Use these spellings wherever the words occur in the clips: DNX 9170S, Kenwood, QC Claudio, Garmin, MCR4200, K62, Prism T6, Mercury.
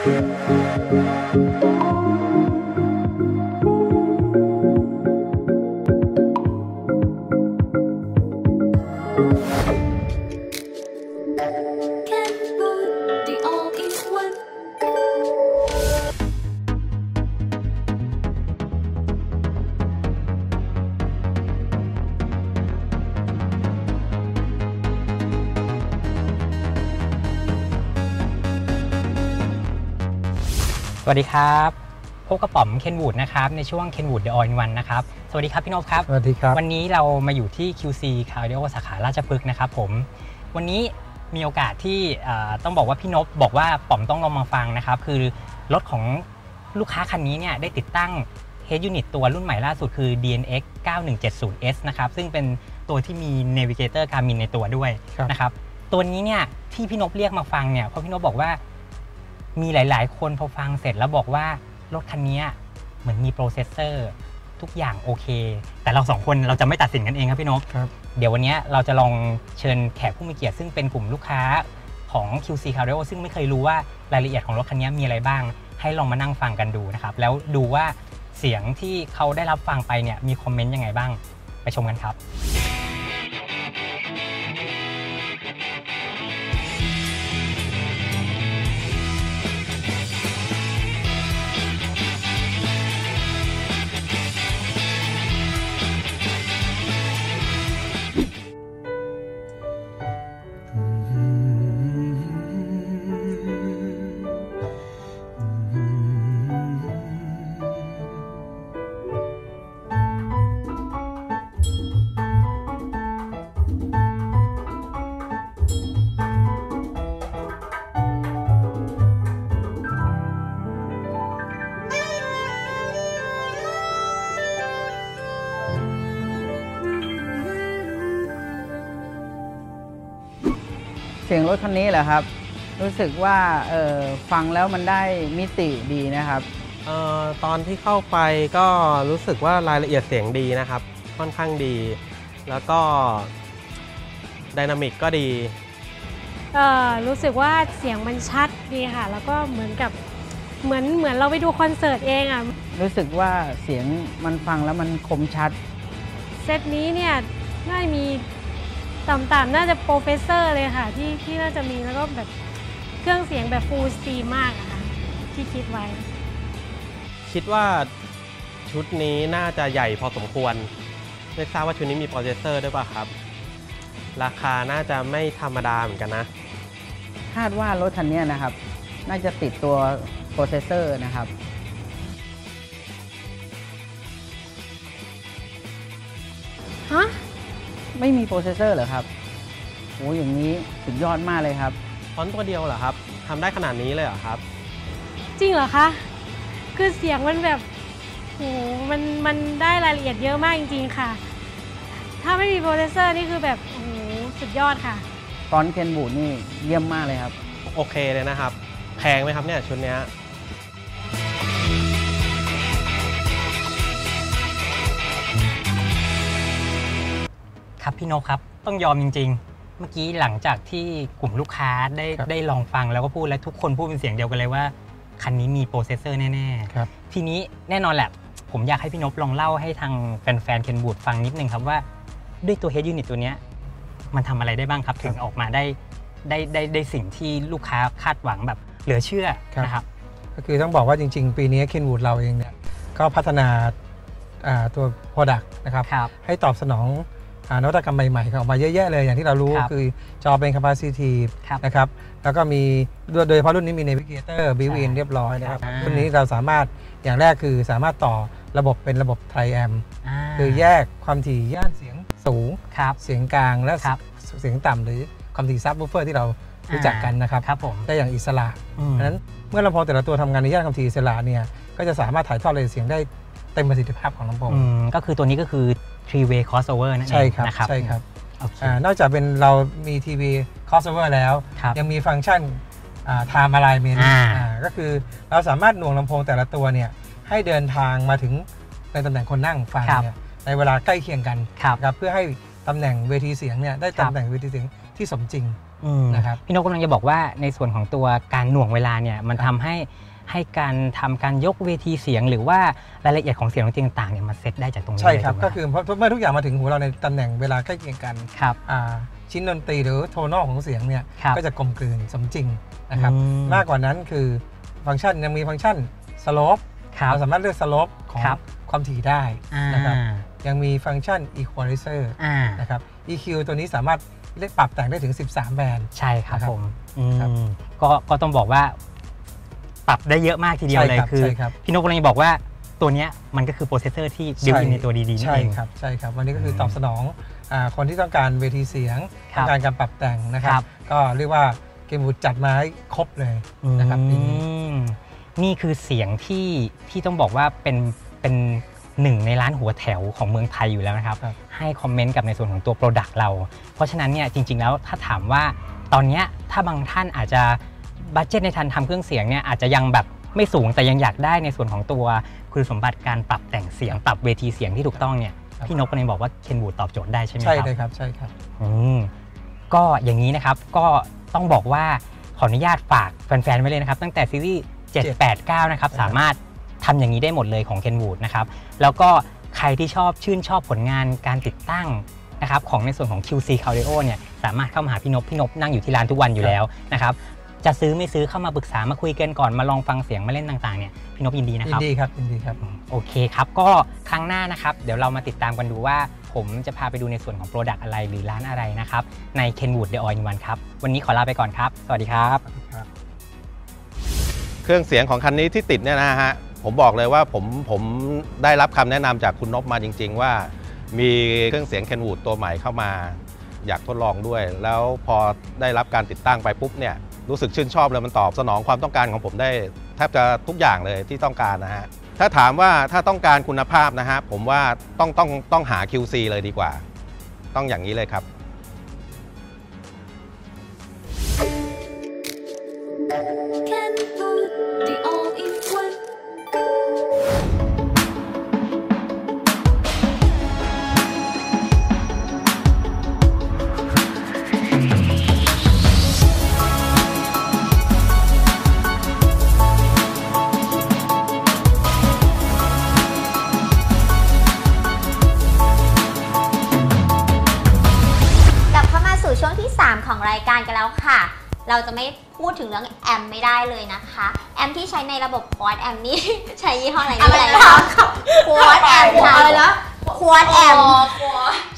สวัสดีครับพบกับป๋อม Kenwood นะครับในช่วง Kenwood The All in One นะครับสวัสดีครับพี่นพครับสวัสดีครับวันนี้เรามาอยู่ที่ QC Claudio สาขาราชพฤกษ์นะครับผมวันนี้มีโอกาสที่ต้องบอกว่าพี่นพบอกว่าป๋อมต้องลองมาฟังนะครับคือรถของลูกค้าคันนี้เนี่ยได้ติดตั้ง Head Unit ตัวรุ่นใหม่ล่าสุดคือ DNX 9170S นะครับซึ่งเป็นตัวที่มี Navigator Garmin ในตัวด้วยนะครับตัวนี้เนี่ยที่พี่นพเรียกมาฟังเนี่ยเพราะพี่นพบอกว่ามีหลายๆคนพอฟังเสร็จแล้วบอกว่ารถคันนี้เหมือนมีโปรเซสเซอร์ทุกอย่างโอเคแต่เราสองคนเราจะไม่ตัดสินกันเองครับพี่นพเดี๋ยววันนี้เราจะลองเชิญแขกผู้มีเกียรติซึ่งเป็นกลุ่มลูกค้าของ QC Claudio ซึ่งไม่เคยรู้ว่ารายละเอียดของรถคันนี้มีอะไรบ้างให้ลองมานั่งฟังกันดูนะครับแล้วดูว่าเสียงที่เขาได้รับฟังไปเนี่ยมีคอมเมนต์ยังไงบ้างไปชมกันครับเสียงรถคันนี้แหละครับรู้สึกว่าฟังแล้วมันได้มิติดีนะครับตอนที่เข้าไปก็รู้สึกว่ารายละเอียดเสียงดีนะครับค่อนข้างดีแล้วก็ไดนามิกก็ดีรู้สึกว่าเสียงมันชัดดีค่ะแล้วก็เหมือนกับเหมือนเราไปดูคอนเสิร์ตเองอ่ะรู้สึกว่าเสียงมันฟังแล้วมันคมชัดเซตนี้เนี่ยไม่มีต่ำๆน่าจะโปรเฟสเซอร์เลยค่ะที่น่าจะมีแล้วก็แบบเครื่องเสียงแบบฟูลสตรีมมากค่ะที่คิดไว้คิดว่าชุดนี้น่าจะใหญ่พอสมควรไม่ทราบว่าชุดนี้มีโปรเจสเซอร์ด้วยป่ะครับราคาน่าจะไม่ธรรมดาเหมือนกันนะคาดว่ารถคันนี้นะครับน่าจะติดตัวโปรเจสเซอร์นะครับฮะไม่มีโปรเซสเซอร์เหรอครับโอ้ยอย่างนี้สุดยอดมากเลยครับฟอนต์ตัวเดียวเหรอครับทำได้ขนาดนี้เลยเหรอครับจริงเหรอคะคือเสียงมันแบบโอ้มันได้รายละเอียดเยอะมากจริงๆค่ะถ้าไม่มีโปรเซสเซอร์นี่คือแบบโอ้สุดยอดค่ะฟอนต์ Kenwood นี่เยี่ยมมากเลยครับโอเคเลยนะครับแพงไหมครับเนี่ยชุดนี้พี่นพครับต้องยอมจริงๆเมื่อกี้หลังจากที่กลุ่มลูกค้าได้ลองฟังแล้วก็พูดและทุกคนพูดเป็นเสียงเดียวกันเลยว่าคันนี้มีโปรเซสเซอร์แน่ๆทีนี้แน่นอนแหละผมอยากให้พี่นพลองเล่าให้ทางแฟนๆ Kenwood ฟังนิดนึงครับว่าด้วยตัว Head Unit ตัวนี้มันทำอะไรได้บ้างครับถึงออกมาได้สิ่งที่ลูกค้าคาดหวังแบบเหลือเชื่อนะครับก็คือต้องบอกว่าจริงๆปีนี้ Kenwood เราเองเนี่ยก็พัฒนาตัว Product นะครับให้ตอบสนองนวัตกรรมใหม่ๆออกมาเยอะแยะเลยอย่างที่เรารู้คือจอเป็น capacitive นะครับแล้วก็มีโดยเฉพาะรุ่นนี้มี Navigator built-in เรียบร้อยนะครับรุ่นนี้เราสามารถอย่างแรกคือสามารถต่อระบบเป็นระบบ Tri-Amp คือแยกความถี่ย่านเสียงสูงเสียงกลางและเสียงต่ำหรือความถี่ซับวูฟเฟอร์ที่เรารู้จักกันนะครับได้อย่างอิสระดังนั้นเมื่อลำโพงแต่ละตัวทำงานในย่านความถี่อิสระเนี่ยก็จะสามารถถ่ายทอดเสียงได้เต็มประสิทธิภาพของลำโพงก็คือตัวนี้ก็คือ3-way crossover นั่นเองนะครับใช่ครับนอกจากเป็นเรามี 3-way crossover แล้วยังมีฟังก์ชัน time alignment ก็คือเราสามารถหน่วงลำโพงแต่ละตัวเนี่ยให้เดินทางมาถึงเป็นตำแหน่งคนนั่งฟังเนี่ยในเวลาใกล้เคียงกันเพื่อให้ตำแหน่งเวทีเสียงเนี่ยได้ตำแหน่งเวทีเสียงที่สมจริง นะครับพี่นกกำลังจะบอกว่าในส่วนของตัวการหน่วงเวลาเนี่ยมันทำให้การทำการยกเวทีเสียงหรือว่ารายละเอียดของเสียงต่างๆเนี่ยมันเซตได้จากตรงนี้ใช่ครับก็คือเพราะเมื่อทุกอย่างมาถึงหูเราในตำแหน่งเวลาใกล้เคียงกันชิ้นดนตรีหรือโทนอลของเสียงเนี่ยก็จะกลมกลืนสมจริงนะครับมากกว่านั้นคือฟังก์ชันยังมีฟังก์ชันสโลปเราสามารถเลือกสโลปของความถี่ได้นะครับยังมีฟังก์ชัน Equalizer นะครับ EQ ตัวนี้สามารถเลือกปรับแต่งได้ถึง13แบนด์ใช่ครับผมก็ต้องบอกว่าปรับได้เยอะมากทีเดียวเลยคือพี่นกกำลังจะบอกว่าตัวนี้มันก็คือโปรเซสเซอร์ที่บิวท์อินในตัวดีๆนั่นเองครับใช่ครับวันนี้ก็คือตอบสนองคนที่ต้องการเวทีเสียงต้องการการปรับแต่งนะครับก็เรียกว่าKenwoodจัดมาให้ครบเลยนะครับนี่คือเสียงที่ต้องบอกว่าเป็นหนึ่งในร้านหัวแถวของเมืองไทยอยู่แล้วนะครับให้คอมเมนต์กับในส่วนของตัวโปรดักต์เราเพราะฉะนั้นเนี่ยจริงๆแล้วถ้าถามว่าตอนนี้ถ้าบางท่านอาจจะบัดเจ็ตในการทำเครื่องเสียงเนี่ยอาจจะยังแบบไม่สูงแต่ยังอยากได้ในส่วนของตัวคุณสมบัติการปรับแต่งเสียงปรับเวทีเสียงที่ถูกต้องเนี่ยพี่นกกำลังบอกว่าKenwoodตอบโจทย์ได้ใช่ไหมครับใช่เลยครับใช่ครับก็อย่างนี้นะครับก็ต้องบอกว่าขออนุญาตฝากแฟนๆไว้เลยนะครับตั้งแต่ซีรีส์789นะครับสามารถทำอย่างนี้ได้หมดเลยของ Kenwood นะครับแล้วก็ใครที่ชื่นชอบผลงานการติดตั้งนะครับของในส่วนของ QC Claudio เนี่ยสามารถเข้ามาหาพี่นกนั่งอยู่ที่ร้านทุกวันอยู่แล้วนะครับจะซื้อไม่ซื้อเข้ามาปรึกษามาคุยกันก่อนมาลองฟังเสียงมาเล่นต่างๆเนี่ยพี่นกยินดีนะครับยินดีครับยินดีครับโอเคครับก็ครั้งหน้านะครับเดี๋ยวเรามาติดตามกันดูว่าผมจะพาไปดูในส่วนของโปรดักต์อะไรหรือร้านอะไรนะครับใน Kenwood The All In One ครับวันนี้ขอลาไปก่อนครับสวัสดีครับเครื่องเสียงของคันนี้ที่ติดเนี่ยนะฮะผมบอกเลยว่าผมได้รับคำแนะนำจากคุณนพมาจริงๆว่ามีเครื่องเสียง Kenwood ตัวใหม่เข้ามาอยากทดลองด้วยแล้วพอได้รับการติดตั้งไปปุ๊บเนี่ยรู้สึกชื่นชอบเลยมันตอบสนองความต้องการของผมได้แทบจะทุกอย่างเลยที่ต้องการนะฮะถ้าถามว่าถ้าต้องการคุณภาพนะฮะผมว่าต้องหา QC เลยดีกว่าต้องอย่างนี้เลยครับของรายการกันแล้วค่ะเราจะไม่พูดถึงเรื่องแอมไม่ได้เลยนะคะแอมที่ใช้ในระบบควอดแอมนี่ใช้ยี่ห้ออะไรอะไรคะควอดแอมค่ะอะไรนะควอดแอม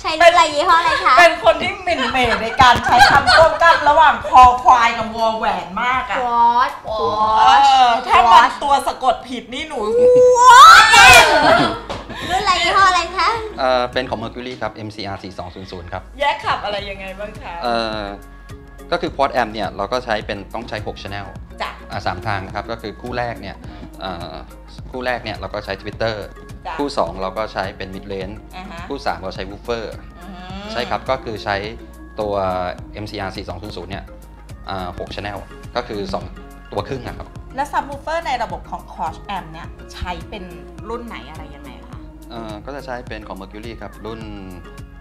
ใช้รุ่นอะไรยี่ห้ออะไรคะเป็นคนที่เหม็นในการใช้คำร่วมกันระหว่างคอควายกับวัวแหวนมากอะควอดถ้ามันตัวสะกดผิดนี่หนูควอดแอมรุ่นอะไรยี่ห้ออะไรคะเป็นของ Mercury ครับ MCR4200 ครับแยกขับอะไรยังไงบ้างคะก็คือพอร์ตแอมเนี่ยเราก็ใช้เป็นต้องใช้6 Channel 3 ทางนะครับก็คือคู่แรกเนี่ยเราก็ใช้ Twitter คู่2เราก็ใช้เป็น Mid Range คู่3เราใช้ Woofer ใช่ครับก็คือใช้ตัว MCR4200 เนี่ย6 Channel ก็คือ2ตัวครึ่งนะครับแล้วซับวูฟเฟอร์ในระบบของพอร์ตแอมเนี่ยใช้เป็นรุ่นไหนอะไรยังไงคะก็จะใช้เป็นของ Mercury ครับรุ่น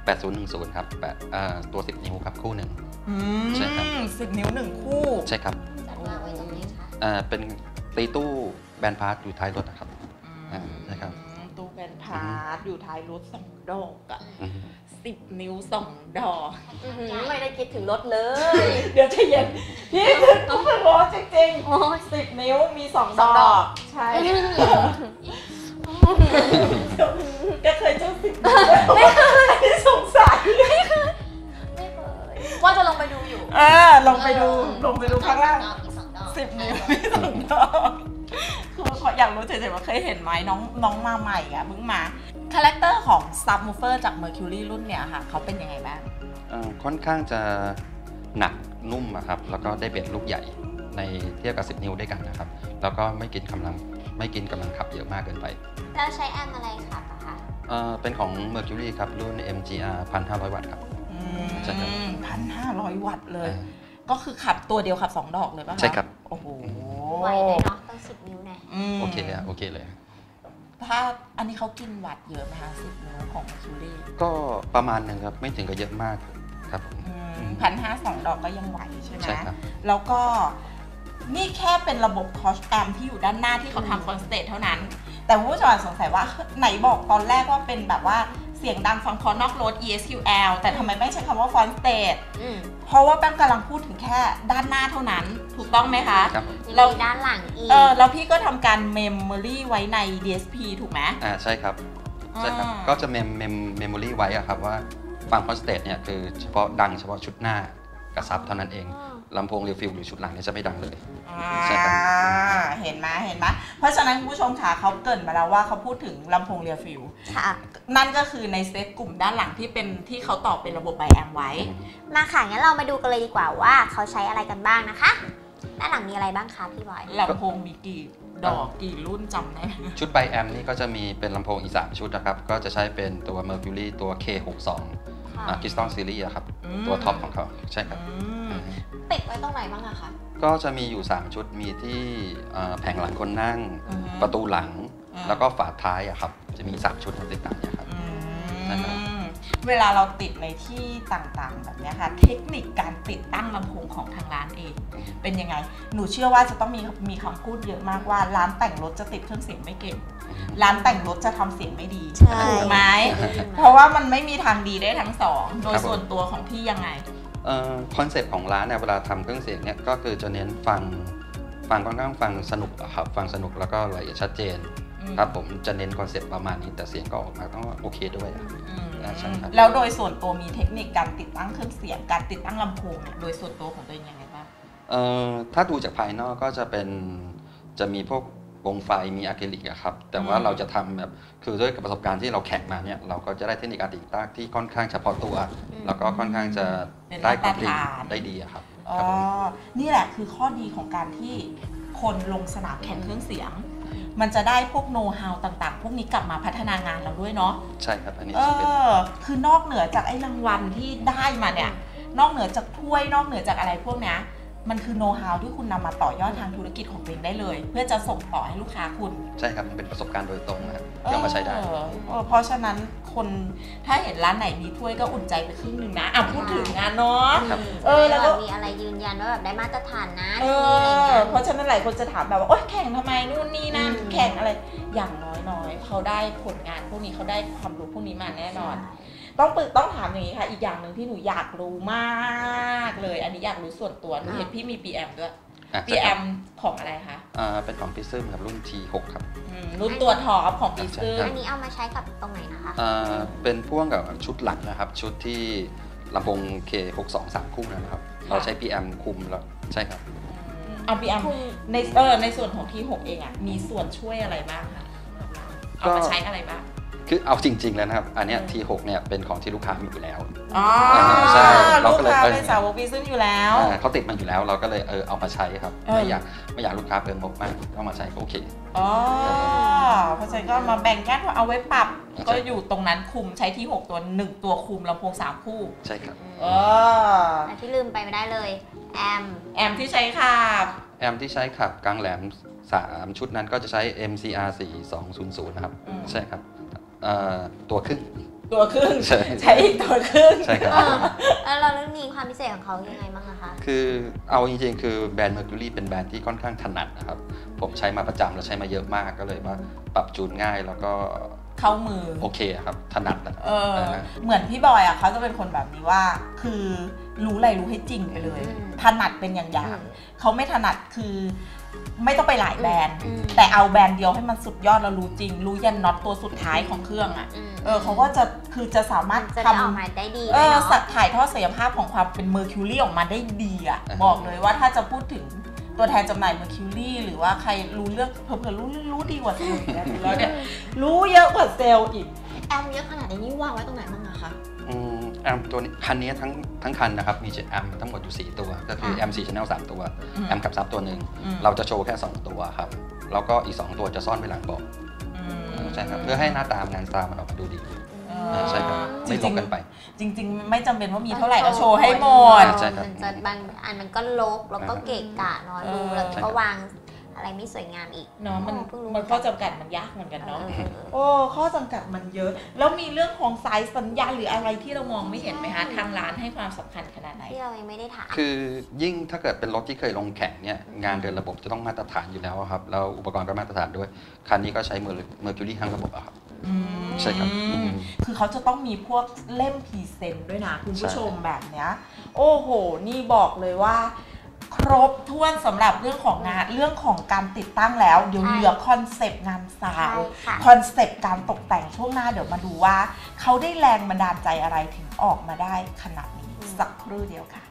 8010ครับตัว10นิ้วครับคู่หนึ่งใช่ครับ10นิ้ว1คู่ใช่ครับเป็นตีตู้แบนพาร์ตอยู่ท้ายรถนะครับใช่ครับตู้แบนพาร์ตอยู่ท้ายรถ2ดอกอะ10นิ้ว2ดอกไม่ได้คิดถึงรถเลยเดี๋ยวจะเย็นนี่คือตู้เป็นรถจริงๆ10นิ้วมี2ดอกใช่ก็เคยเจ้าสิไม่เคยที่สงสัยว่าจะลงไปดูอยู่ลงไปดูข้างล่าง10นิ้วมี2ดอกคืออยากรู้เฉยๆว่าเคยเห็นไหมน้องมาใหม่อ่ะมึงมาคาแรคเตอร์ของซับวูฟเฟอร์จาก Mercury รุ่นเนี่ยค่ะเขาเป็นยังไงบ้างค่อนข้างจะหนักนุ่มครับแล้วก็ได้เบสลูกใหญ่ในเทียบกับ10นิ้วด้วยกันนะครับแล้วก็ไม่กินกำลังขับเยอะมากเกินไปเราใช้แอมอะไรครับคะเป็นของ Mercury ครับรุ่น MGR 1500 วัตต์ครับใช่ครับ 1,500 วัตต์เลยก็คือขับตัวเดียวขับ2ดอกเลยป่ะใช่ครับโอ้โหไวเลยเนาะตั้ง10นิ้วนะโอเคเลยโอเคเลยถ้าอันนี้เขากินวัตต์เยอะไหมคะ10นิ้วของ Mercury ก็ประมาณนึงครับไม่ถึงกับเยอะมากครับ 1,500 2ดอกก็ยังไหวใช่ไหมแล้วก็นี่แค่เป็นระบบคอชแอมที่อยู่ด้านหน้าที่เขาทำคอนสเตทเท่านั้นแต่ผู้ชมสงสัยว่าไหนบอกตอนแรกว่าเป็นแบบว่าเสียงดังฟังคอนอกรถ ESQL แต่ทำไมไม่ใช้คำว่าฟอนสเตทเพราะว่าแป้งกำลังพูดถึงแค่ด้านหน้าเท่านั้นถูกต้องไหมคะเราด้านหลังอีกแล้วพี่ก็ทำการเมมโมรี่ไว้ใน DSP ถูกไหมใช่ครับใช่ครับก็จะเมมโมรี่ไว้ครับว่าฟังคอนสเตทเนี่ยคือเฉพาะดังเฉพาะชุดหน้ากับซับเท่านั้นเองลำโพงรีฟิลหรือชุดหลังเนี่ยจะไม่ดังเลยใช่ครับเห็นไหมเห็นไหมเพราะฉะนั้นผู้ชมค่ะเขาเกริ่นมาแล้วว่าเขาพูดถึงลำโพงรีฟิลนั่นก็คือในเซตกลุ่มด้านหลังที่เป็นที่เขาต่อเป็นระบบไบแอมไว้มาค่ะงั้นเรามาดูกันเลยดีกว่าว่าเขาใช้อะไรกันบ้างนะคะด้านหลังมีอะไรบ้างคะพี่บอยลำโพงมีกี่ดอกกี่รุ่นจำได้ชุดไบแอมนี่ก็จะมีเป็นลำโพงอีก3ชุดนะครับก็จะใช้เป็นตัว Mercury ตัว K62 Crystal Series ครับตัวท็อปของเขาใช่ครับติดไว้ตรงไหนบ้างอะคะก็จะมีอยู่3ชุดมีที่แผงหลังคนนั่งประตูหลังแล้วก็ฝาท้ายอะครับจะมี3ชุดติดกันนะครับเวลาเราติดในที่ต่างๆแบบนี้ค่ะเทคนิคการติดตั้งลำโพงของทางร้านเองเป็นยังไงหนูเชื่อว่าจะต้องมีคำพูดเยอะมากว่าร้านแต่งรถจะติดเครื่องเสียงไม่เก่งร้านแต่งรถจะทำเสียงไม่ดีถูกไหมเพราะว่ามันไม่มีทางดีได้ทั้งสองโดยส่วนตัวของพี่ยังไงคอนเซปต์ของร้านเนี่ยเวลาทำเครื่องเสียงเนี่ยก็คือจะเน้นฟังค่อนข้างฟังสนุกครับฟังสนุกแล้วก็รายละเอียดชัดเจนครับผมจะเน้นคอนเซปต์ประมาณนี้แต่เสียงก็ออกมาต้องโอเคด้วยแล้วโดยส่วนตัวมีเทคนิคการติดตั้งเครื่องเสียงการติดตั้งลำโพงเนี่ยโดยส่วนตัวของตัวเองยังไงบ้างถ้าดูจากภายนอกก็จะมีพวกวงไฟมีอะคริลิกครับแต่ว่าเราจะทำแบบคือด้วยประสบการณ์ที่เราแข่งมาเนี่ยเราก็จะได้เทคนิคการติดตั้งที่ค่อนข้างเฉพาะตัวแล้วก็ค่อนข้างจะได้ความดีได้ดีครับนี่แหละคือข้อดีของการที่คนลงสนามแข่งเครื่องเสียงมันจะได้พวกโน้ตฮาวต่างๆพวกนี้กลับมาพัฒนางานเราด้วยเนาะใช่ครับอันนี้คือนอกเหนือจากไอ้รางวัลที่ได้มาเนี่ยนอกเหนือจากถ้วยนอกเหนือจากอะไรพวกนี้มันคือโน้ตฮาวที่คุณนำมาต่อยอดทางธุรกิจของตัวเองได้เลยเพื่อจะส่งต่อให้ลูกค้าคุณใช่ครับมันเป็นประสบการณ์โดยตรงนะครับนำมาใช้ได้เพราะฉะนั้นคนถ้าเห็นร้านไหนมีถ้วยก็อุ่นใจไปครึ่งหนึ่งนะอ่ะพูดถึงงานเนาะแล้วก็มีอะไรยืนยันว่าแบบได้มาตรฐานนะเพราะฉะนั้นหลายคนจะถามแบบว่าโอ๊ยแข่งทำไมนู่นนี่นั่นแข่งอะไรอย่างน้อยๆเขาได้ผลงานพวกนี้เขาได้ความรู้พวกนี้มาแน่นอนต้องถามอย่างนี้ค่ะอีกอย่างหนึ่งที่หนูอยากรู้มากเลยอันนี้อยากรู้ส่วนตัวหนูเห็นพี่มี PM ด้วย PM ของอะไรคะเป็นของพิซซึมครับรุ่น T6 ครับรุ่นตัวท็อปของพิซซึมอันนี้เอามาใช้กับตรงไหนนะคะเป็นพ่วงกับชุดหลักนะครับชุดที่ลำโพง K62 3 คู่นะครับเราใช้ PM คุมแล้วใช่ครับเอา PM ในส่วนของ T6 เองอ่ะมีส่วนช่วยอะไรบ้างคะเอามาใช้อะไรบ้างคือเอาจริงๆแล้วนะครับอันนี้ T6 เนี่ยเป็นของที่ลูกค้ามีอยู่แล้วใช่ลูกค้าเป็นสาวพิซซึมอยู่แล้วเขาติดมันอยู่แล้วเราก็เลยเอามาใช้ครับไม่อยากลูกค้าเพิ่มงบมากก็มาใช้ก็โอเคเพราะฉะนั้นก็มาแบ่งแก้ว่าเอาไว้ปรับก็อยู่ตรงนั้นคุมใช้T6ตัว1ตัวคุมลำโพง3คู่ใช่ครับที่ลืมไปไม่ได้เลยแอมที่ใช้ค่ะกลางแหลม3ชุดนั้นก็จะใช้ MCR4200 นะครับใช่ครับตัวครึ่งใช้อีกตัวครึ่งใช่ครับแล้วเรื่องนี้ความพิเศษของเขายังไงบ้างคะคือเอาจริงๆคือแบรนด์ Mercury เป็นแบรนด์ที่ค่อนข้างถนัดนะครับผมใช้มาประจำและใช้มาเยอะมากก็เลยว่าปรับจูนง่ายแล้วก็เข้ามือโอเคครับถนัดเหมือนพี่บอยเขาจะเป็นคนแบบนี้ว่าคือรู้อะไรรู้ให้จริงไปเลยถนัดเป็นอย่างๆเขาไม่ถนัดคือไม่ต้องไปหลายแบรนด์แต่เอาแบรนด์เดียวให้มันสุดยอดเรารู้จริงรู้ยันน็อตตัวสุดท้ายของเครื่องอ่ะเขาก็จะคือจะสามารถทำออกมาได้ดีถ่ายทอดศักยภาพของความเป็นMercuryออกมาได้ดีอ่ะบอกเลยว่าถ้าจะพูดถึงตัวแทนจำหน่ายMercuryหรือว่าใครรู้เรื่องเพิ่มรู้ดีกว่าเซลล์แล้วเนี่ยรู้เยอะกว่าเซลล์อีกแอมเยอะขนาดนี้วางไว้ตรงไหนบ้างอะคะแอมตัวนี้คันนี้ทั้งคันนะครับมี7แอมทั้งหมดอยู่4ตัวก็คือแอม4 channel 3ตัวแอมกับซับตัวหนึ่งเราจะโชว์แค่2ตัวครับแล้วก็อีก2ตัวจะซ่อนไว้หลังเบาะใช่ครับเพื่อให้หน้าตางานซาวด์มันออกมาดูดีใช่ครับไม่ลบกันไปจริงๆไม่จำเป็นว่ามีเท่าไหร่ก็โชว์ให้หมดบางอันมันก็ลบแล้วก็เกะกะเนาะดูแล้วก็วาง อะไรไม่สวยงามอีกเนาะมันข้อจำกัดมันยากเหมือนกันเนาะโอ้ข้อจำกัดมันเยอะแล้วมีเรื่องของสายสัญญาณหรืออะไรที่เรามองไม่เห็นไหมคะทางร้านให้ความสำคัญขนาดไหนที่เรายังไม่ได้ถามคือยิ่งถ้าเกิดเป็นรถที่เคยลงแข่งเนี่ยงานเดินระบบจะต้องมาตรฐานอยู่แล้วครับแล้วอุปกรณ์ก็มาตรฐานด้วยคันนี้ก็ใช้Mercury ทั้งระบบครับใช่ครับคือเขาจะต้องมีพวกเล่มพรีเซนต์ด้วยนะคุณผู้ชมแบบเนี้ยโอ้โหนี่บอกเลยว่าครบถ้วนสำหรับเรื่องของงานเรื่องของการติดตั้งแล้วเดี๋ยวเหลือคอนเซปต์งานสาวคอนเซปต์การตกแต่งช่วงหน้าเดี๋ยวมาดูว่าเขาได้แรงบันดาลใจอะไรถึงออกมาได้ขนาดนี้สักครู่เดียวค่ะ